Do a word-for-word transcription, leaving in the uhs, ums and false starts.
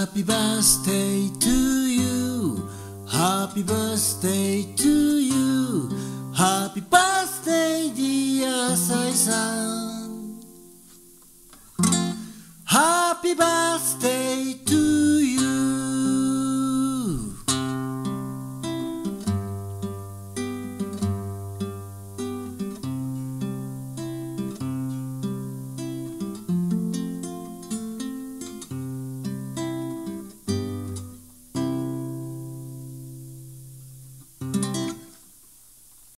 Happy birthday to you, happy birthday to you, happy birthday dear 浅井さん。 Happy birthday to you.